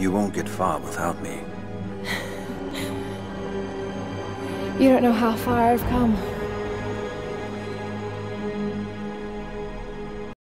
You won't get far without me. You don't know how far I've come.